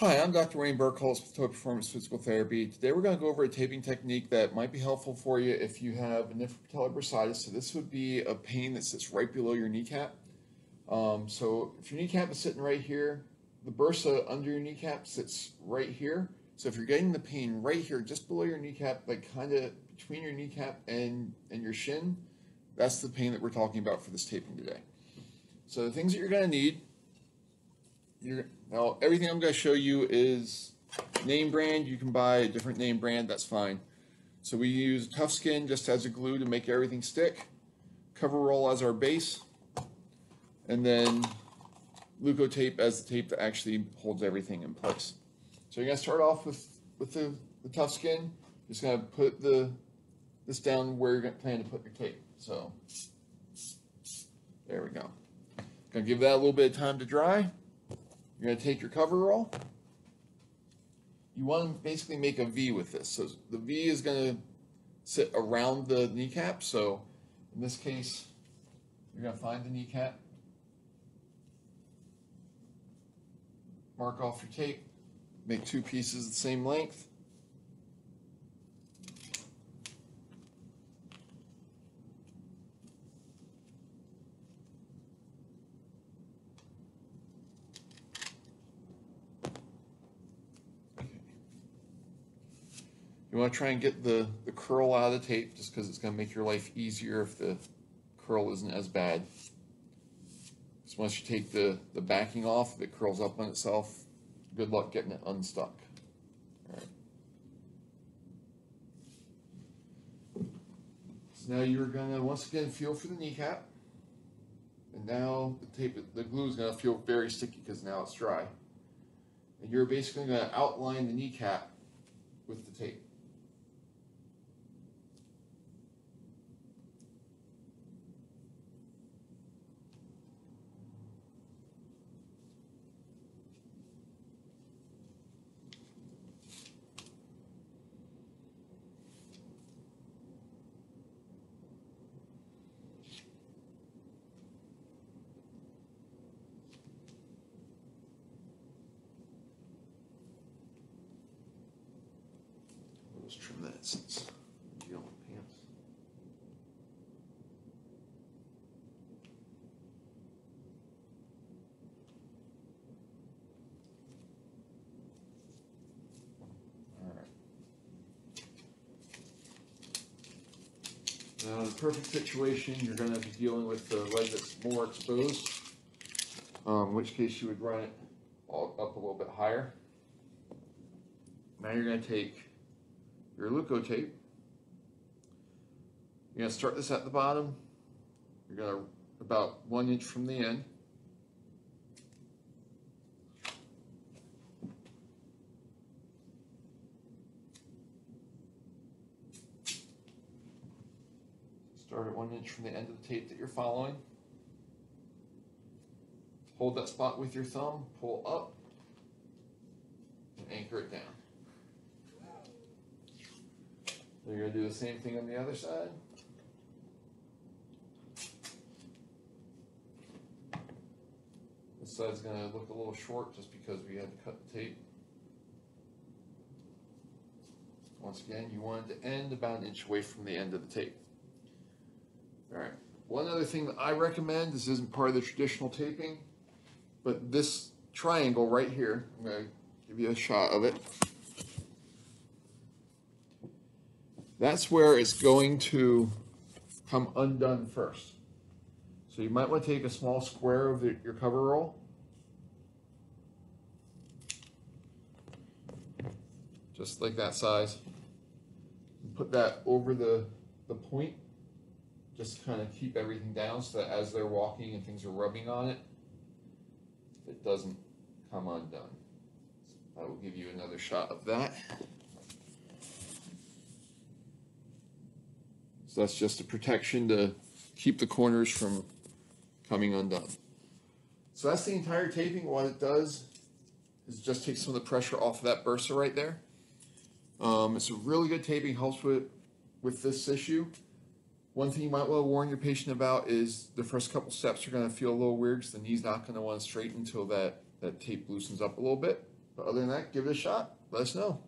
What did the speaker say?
Hi, I'm Dr. Wayne Burkholz with Total Performance Physical Therapy. Today we're going to go over a taping technique that might be helpful for you if you have an infrapatellar bursitis. So this would be a pain that sits right below your kneecap. So if your kneecap is sitting right here, the bursa under your kneecap sits right here. So if you're getting the pain right here, just below your kneecap, like kind of between your kneecap and your shin, that's the pain that we're talking about for this taping today. So the things that you're going to need. Now, everything I'm going to show you is name brand. You can buy a different name brand, that's fine. So we use Tough Skin just as a glue to make everything stick, Cover Roll as our base, and then Leukotape as the tape that actually holds everything in place. So you're going to start off with the Tough Skin. Just going to put this down where you're going to plan to put your tape. So there we go. Going to give that a little bit of time to dry. You're going to take your cover roll. You want to basically make a V with this. So the V is going to sit around the kneecap. So in this case, you're going to find the kneecap. Mark off your tape. Make two pieces the same length. You want to try and get the curl out of the tape just because it's going to make your life easier if the curl isn't as bad. So once you take the backing off, if it curls up on itself, good luck getting it unstuck. All right. So now you're going to once again feel for the kneecap. And now the glue is going to feel very sticky because now it's dry. And you're basically going to outline the kneecap with the tape. Let's trim that since I'm dealing with pants. All right. Now, the perfect situation, you're going to be dealing with the leg that's more exposed, in which case you would run it all up a little bit higher. Now you're going to take your Leukotape. You're going to start this at the bottom. You're going to about 1 inch from the end. Start at 1 inch from the end of the tape that you're following. Hold that spot with your thumb, pull up, and anchor it down. You're going to do the same thing on the other side. This side's going to look a little short just because we had to cut the tape. Once again, you want it to end about 1 inch away from the end of the tape. All right. One other thing that I recommend, this isn't part of the traditional taping, but this triangle right here, I'm going to give you a shot of it. That's where it's going to come undone first. So you might want to take a small square of your cover roll. Just like that size. And put that over the point. Just to kind of keep everything down so that as they're walking and things are rubbing on it, it doesn't come undone. I will give you another shot of that. So that's just a protection to keep the corners from coming undone. So that's the entire taping. What it does is just take some of the pressure off of that bursa right there. It's a really good taping, helps with this issue. One thing you might want to warn your patient about is the first couple steps are going to feel a little weird because the knee's not going to want to straighten until that tape loosens up a little bit. But other than that, give it a shot. Let us know.